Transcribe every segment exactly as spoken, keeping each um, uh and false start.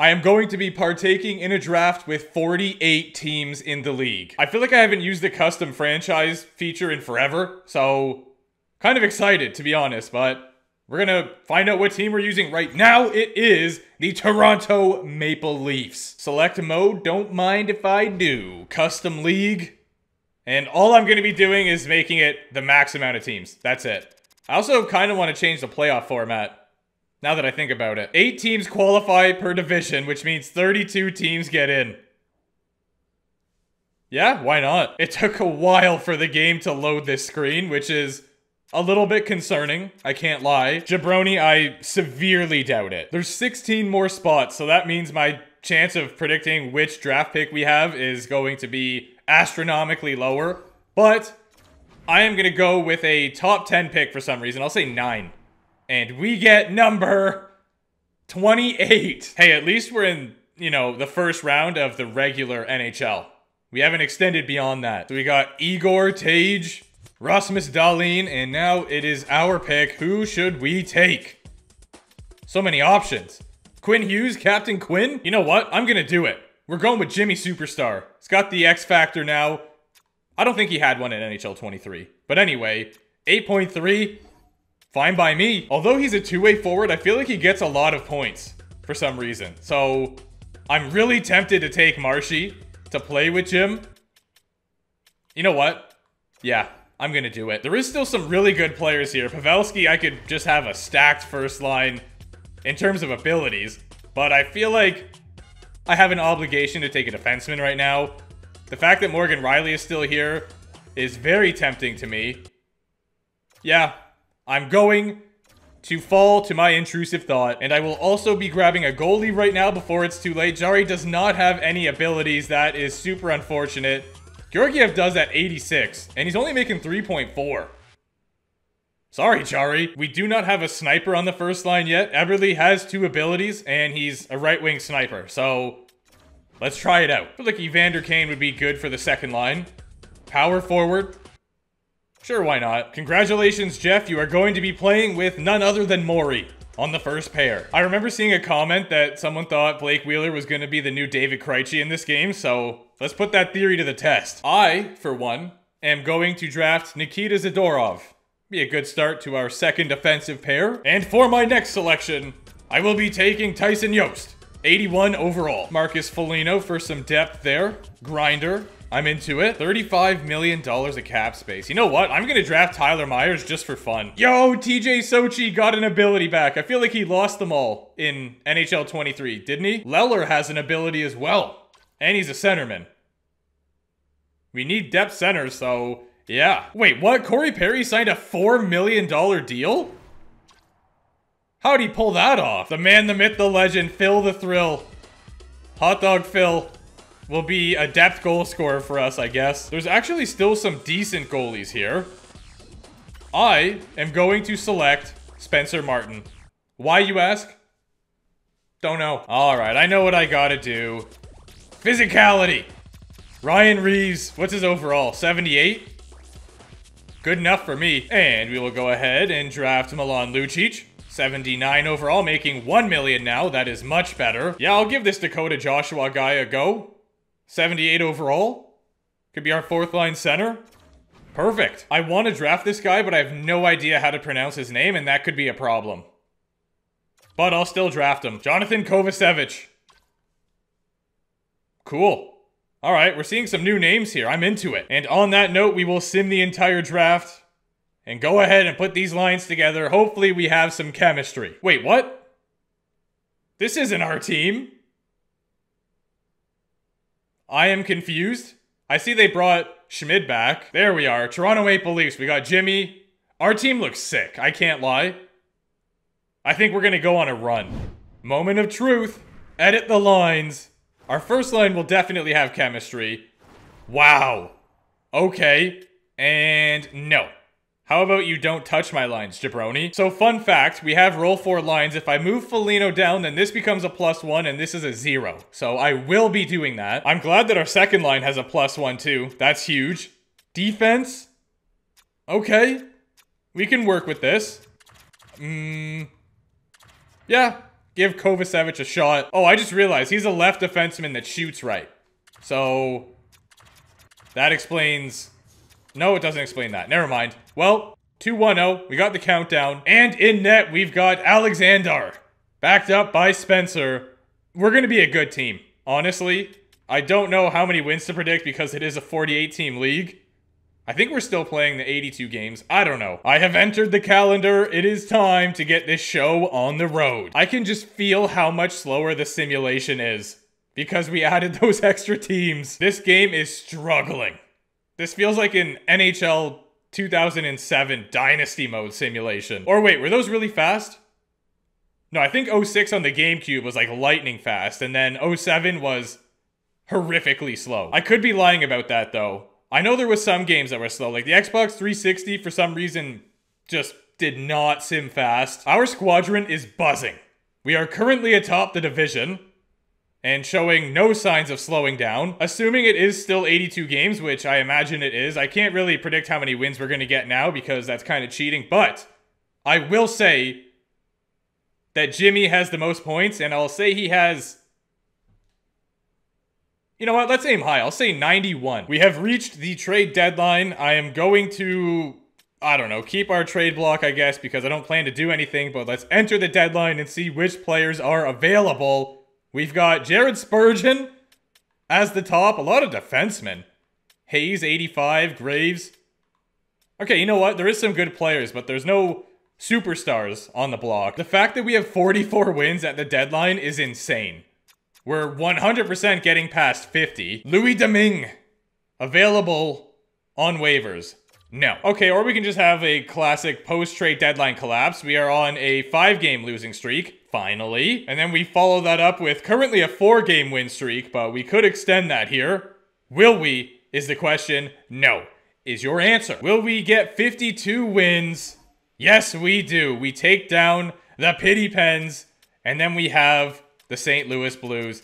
I am going to be partaking in a draft with forty-eight teams in the league. I feel like I haven't used the custom franchise feature in forever, so kind of excited to be honest, but we're gonna find out what team we're using right now. It is the Toronto Maple Leafs. Select mode, don't mind if I do. Custom league. And all I'm gonna be doing is making it the max amount of teams. That's it. I also kind of want to change the playoff format. Now that I think about it. Eight teams qualify per division, which means thirty-two teams get in. Yeah, why not? It took a while for the game to load this screen, which is a little bit concerning. I can't lie. Jabroni, I severely doubt it. There's sixteen more spots, so that means my chance of predicting which draft pick we have is going to be astronomically lower. But I am going to go with a top ten pick for some reason. I'll say nine. And we get number twenty-eight. Hey, at least we're in, you know, the first round of the regular N H L. We haven't extended beyond that. So we got Igor Tej, Rasmus Dahlin, and now it is our pick. Who should we take? So many options. Quinn Hughes, Captain Quinn. You know what? I'm going to do it. We're going with Jimmy Superstar. He's got the X Factor now. I don't think he had one in N H L twenty-three. But anyway, eight point three. Fine by me. Although he's a two-way forward, I feel like he gets a lot of points for some reason. So I'm really tempted to take Marshy to play with Jim. You know what? Yeah, I'm going to do it. There is still some really good players here. Pavelski, I could just have a stacked first line in terms of abilities. But I feel like I have an obligation to take a defenseman right now. The fact that Morgan Riley is still here is very tempting to me. Yeah. I'm going to fall to my intrusive thought, and I will also be grabbing a goalie right now before it's too late. Jarry does not have any abilities. That is super unfortunate. Georgiev does at eighty-six, and he's only making three point four. Sorry, Jarry. We do not have a sniper on the first line yet. Eberle has two abilities, and he's a right-wing sniper, so let's try it out. I feel like Evander Kane would be good for the second line. Power forward. Sure, why not? Congratulations, Jeff. You are going to be playing with none other than Maury on the first pair. I remember seeing a comment that someone thought Blake Wheeler was going to be the new David Krejci in this game, so let's put that theory to the test. I, for one, am going to draft Nikita Zadorov. Be a good start to our second offensive pair. And for my next selection, I will be taking Tyson Yost, eighty-one overall. Marcus Foligno for some depth there. Grinder. I'm into it. thirty-five million dollars of cap space. You know what? I'm going to draft Tyler Myers just for fun. Yo, T J Sochi got an ability back. I feel like he lost them all in N H L twenty-three, didn't he? Leller has an ability as well. And he's a centerman. We need depth centers, so yeah. Wait, what? Corey Perry signed a four million dollar deal? How'd he pull that off? The man, the myth, the legend, Phil the Thrill. Hot Dog Phil will be a depth goal scorer for us, I guess. There's actually still some decent goalies here. I am going to select Spencer Martin. Why, you ask? Don't know. All right, I know what I gotta do. Physicality. Ryan Reeves, what's his overall? seventy-eight? Good enough for me. And we will go ahead and draft Milan Lucic. seventy-nine overall, making one million now. That is much better. Yeah, I'll give this Dakota Joshua guy a go. seventy-eight overall. Could be our fourth line center. Perfect. I want to draft this guy, but I have no idea how to pronounce his name, and that could be a problem. But I'll still draft him. Jonathan Kovacevic. Cool. All right, we're seeing some new names here. I'm into it. And on that note, we will sim the entire draft and go ahead and put these lines together. Hopefully we have some chemistry. Wait, what? This isn't our team. I am confused. I see they brought Schmid back. There we are. Toronto Maple Leafs. We got Jimmy. Our team looks sick. I can't lie. I think we're going to go on a run. Moment of truth. Edit the lines. Our first line will definitely have chemistry. Wow. Okay. And no. How about you don't touch my lines, jabroni? So fun fact, we have roll four lines. If I move Foligno down, then this becomes a plus one and this is a zero. So I will be doing that. I'm glad that our second line has a plus one too. That's huge. Defense. Okay. We can work with this. Mm, yeah. Give Kovacevic a shot. Oh, I just realized he's a left defenseman that shoots right. So that explains... No, it doesn't explain that. Never mind. Well, two one oh. We got the countdown. And in net, we've got Alexander. Backed up by Spencer. We're going to be a good team. Honestly, I don't know how many wins to predict because it is a forty-eight team league. I think we're still playing the eighty-two games. I don't know. I have entered the calendar. It is time to get this show on the road. I can just feel how much slower the simulation is because we added those extra teams. This game is struggling. This feels like an N H L two thousand seven Dynasty Mode simulation. Or wait, were those really fast? No, I think oh six on the GameCube was like lightning fast, and then oh seven was horrifically slow. I could be lying about that though. I know there was some games that were slow, like the Xbox three sixty for some reason just did not sim fast. Our squadron is buzzing. We are currently atop the division and showing no signs of slowing down. Assuming it is still eighty-two games, which I imagine it is, I can't really predict how many wins we're going to get now because that's kind of cheating, but I will say that Jimmy has the most points, and I'll say he has... You know what? Let's aim high. I'll say ninety-one. We have reached the trade deadline. I am going to, I don't know, keep our trade block, I guess, because I don't plan to do anything, but let's enter the deadline and see which players are available. We've got Jared Spurgeon as the top. A lot of defensemen. Hayes, eighty-five. Graves. Okay, you know what? There is some good players, but there's no superstars on the block. The fact that we have forty-four wins at the deadline is insane. We're one hundred percent getting past fifty. Louis Domingue, available on waivers. No. Okay, or we can just have a classic post-trade deadline collapse. We are on a five game losing streak, finally. And then we follow that up with currently a four game win streak, but we could extend that here. Will we, is the question. No, is your answer. Will we get fifty-two wins? Yes, we do. We take down the Pity Pens, and then we have... the Saint Louis Blues.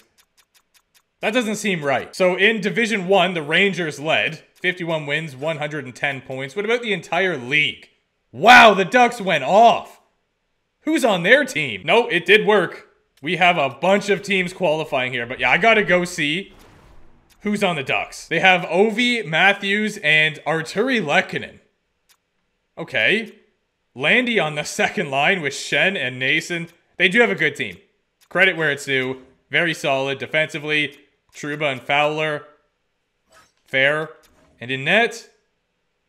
That doesn't seem right. So in Division one, the Rangers led. fifty-one wins, one hundred ten points. What about the entire league? Wow, the Ducks went off. Who's on their team? No, it did work. We have a bunch of teams qualifying here. But yeah, I gotta go see who's on the Ducks. They have Ovi, Matthews, and Arturi Lehkonen. Okay. Landy on the second line with Shen and Nason. They do have a good team. Credit where it's due. Very solid defensively. Trouba and Fowler. Fair. And in net.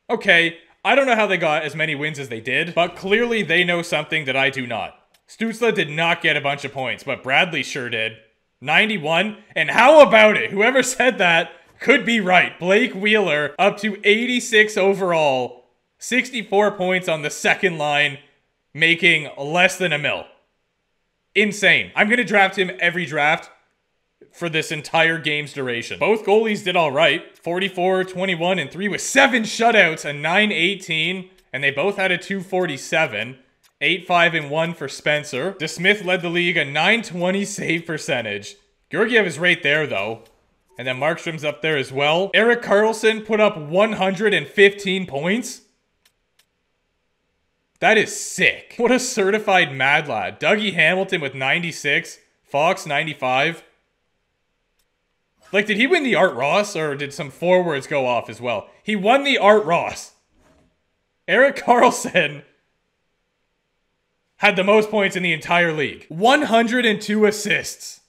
Okay. I don't know how they got as many wins as they did, but clearly they know something that I do not. Stützle did not get a bunch of points, but Bradley sure did. ninety-one. And how about it? Whoever said that could be right. Blake Wheeler up to eighty-six overall. sixty-four points on the second line, making less than a mil. Insane. I'm going to draft him every draft for this entire game's duration. Both goalies did all right. forty-four, twenty-one, and three with seven shutouts, a nine eighteen, and they both had a two forty-seven. eight five and one for Spencer. DeSmith led the league, a nine twenty save percentage. Georgiev is right there, though. And then Markstrom's up there as well. Eric Karlsson put up one hundred fifteen points. That is sick. What a certified mad lad. Dougie Hamilton with ninety-six. Fox, ninety-five. Like, did he win the Art Ross, or did some forwards go off as well? He won the Art Ross. Eric Karlsson had the most points in the entire league. one hundred two assists.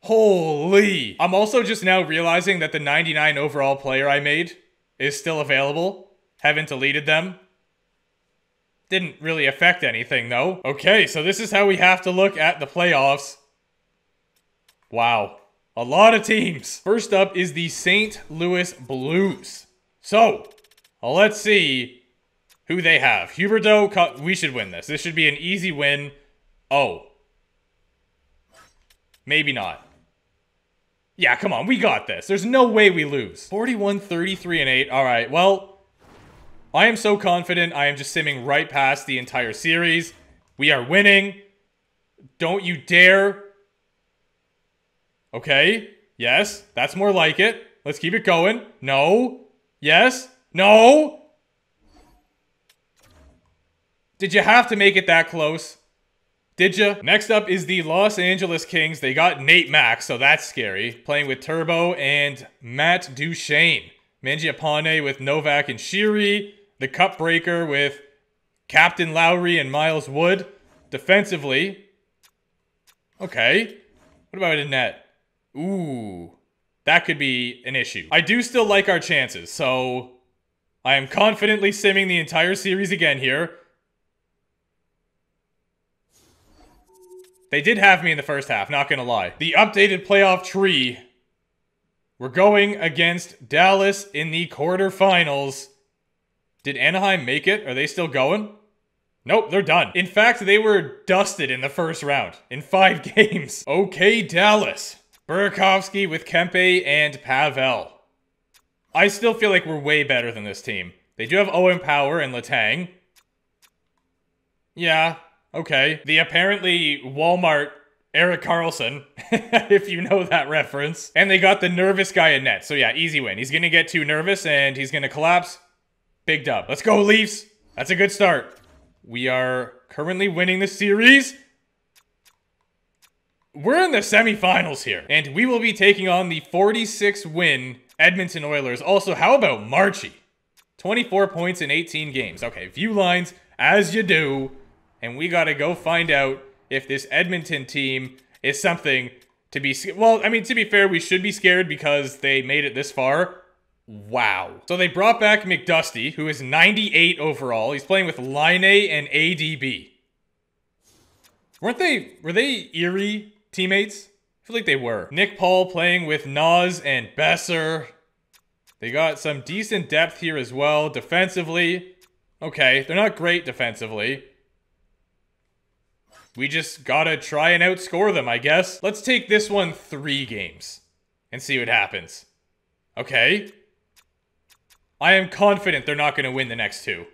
Holy. I'm also just now realizing that the ninety-nine overall player I made is still available. Haven't deleted them. Didn't really affect anything, though. Okay, so this is how we have to look at the playoffs. Wow. A lot of teams. First up is the Saint Louis Blues. So, let's see who they have. Huberdeau, we should win this. This should be an easy win. Oh. Maybe not. Yeah, come on. We got this. There's no way we lose. forty-one, thirty-three, and eight. All right, well... I am so confident. I am just simming right past the entire series. We are winning. Don't you dare. Okay. Yes. That's more like it. Let's keep it going. No. Yes. No. Did you have to make it that close? Did ya? Next up is the Los Angeles Kings. They got Nate Max, so that's scary. Playing with Turbo and Matt Duchene. Mangiapane with Novak and Shiri. The Cup Breaker with Captain Lowry and Miles Wood. Defensively. Okay. What about in net? Ooh. That could be an issue. I do still like our chances, so I am confidently simming the entire series again here. They did have me in the first half, not gonna lie. The updated playoff tree. We're going against Dallas in the quarterfinals. Did Anaheim make it? Are they still going? Nope, they're done. In fact, they were dusted in the first round. In five games. Okay, Dallas. Burakovsky with Kempe and Pavel. I still feel like we're way better than this team. They do have Owen Power and Letang. Yeah. Okay. The apparently Walmart Eric Karlsson, if you know that reference. And they got the nervous guy in net. So yeah, easy win. He's going to get too nervous and he's going to collapse. Big dub. Let's go, Leafs. That's a good start. We are currently winning the series. We're in the semifinals here. And we will be taking on the forty-six win Edmonton Oilers. Also, how about Marchie? twenty-four points in eighteen games. Okay, view lines as you do. And we got to go find out if this Edmonton team is something to be... Well, I mean, to be fair, we should be scared because they made it this far. Wow. So they brought back McDusty, who is ninety-eight overall. He's playing with Line A and A D B. Weren't they... Were they eerie teammates? I feel like they were. Nick Paul playing with Nas and Besser. They got some decent depth here as well. Defensively. Okay, they're not great defensively. We just gotta try and outscore them, I guess. Let's take this one three games and see what happens. Okay. I am confident they're not gonna win the next two.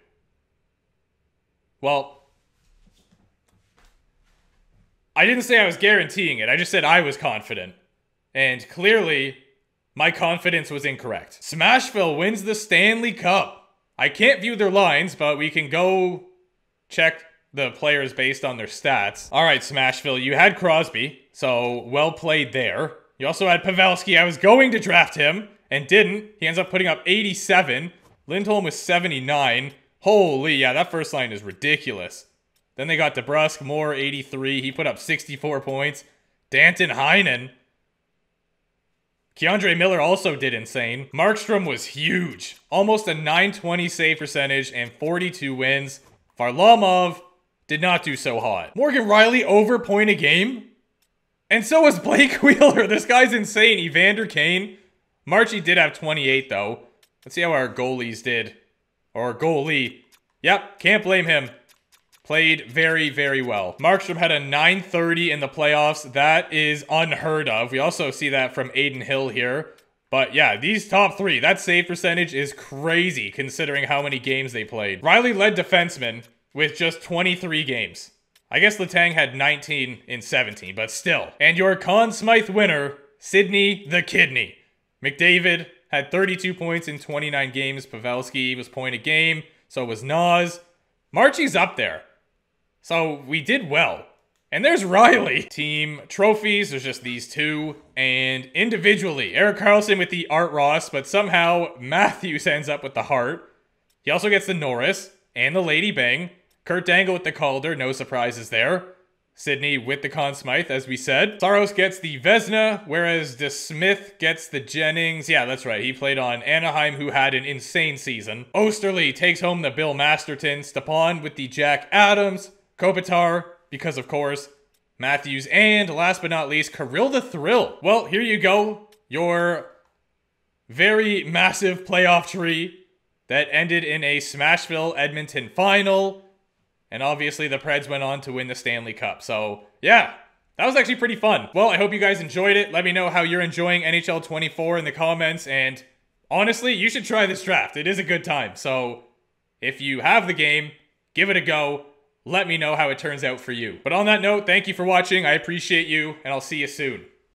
Well, I didn't say I was guaranteeing it. I just said I was confident. And clearly, my confidence was incorrect. Smashville wins the Stanley Cup. I can't view their lines, but we can go check the players based on their stats. All right, Smashville, you had Crosby, so well played there. You also had Pavelski. I was going to draft him and didn't. He ends up putting up eighty-seven. Lindholm was seventy-nine. Holy, yeah, that first line is ridiculous. Then they got DeBrusque, Moore, eighty-three. He put up sixty-four points. Danton Heinen. Keandre Miller also did insane. Markstrom was huge. Almost a nine twenty save percentage and forty-two wins. Varlamov did not do so hot. Morgan Riley over point a game. And so was Blake Wheeler. This guy's insane. Evander Kane. Marchie did have twenty-eight, though. Let's see how our goalies did. Or goalie. Yep, can't blame him. Played very, very well. Markstrom had a nine thirty in the playoffs. That is unheard of. We also see that from Aiden Hill here. But yeah, these top three, that save percentage is crazy considering how many games they played. Riley led defenseman with just twenty-three games. I guess Letang had nineteen in seventeen, but still. And your Conn Smythe winner, Sidney the Kidney. McDavid had thirty-two points in twenty-nine games. Pavelski was point a game. So was Nas. Marchie's up there. So we did well. And there's Riley. Team trophies, there's just these two. And individually, Eric Karlsson with the Art Ross, but somehow Matthews ends up with the Hart. He also gets the Norris and the Lady Bang. Kurt Dangle with the Calder, no surprises there. Sidney with the Conn Smythe, as we said. Saros gets the Vezina, whereas DeSmith gets the Jennings. Yeah, that's right. He played on Anaheim, who had an insane season. Osterley takes home the Bill Masterton. Stepan with the Jack Adams. Kopitar, because of course, Matthews, and last but not least, Phil the Thrill. Well, here you go. Your very massive playoff tree that ended in a Smashville-Edmonton final. And obviously the Preds went on to win the Stanley Cup. So yeah, that was actually pretty fun. Well, I hope you guys enjoyed it. Let me know how you're enjoying N H L twenty-four in the comments. And honestly, you should try this draft. It is a good time. So if you have the game, give it a go. Let me know how it turns out for you. But on that note, thank you for watching. I appreciate you, and I'll see you soon.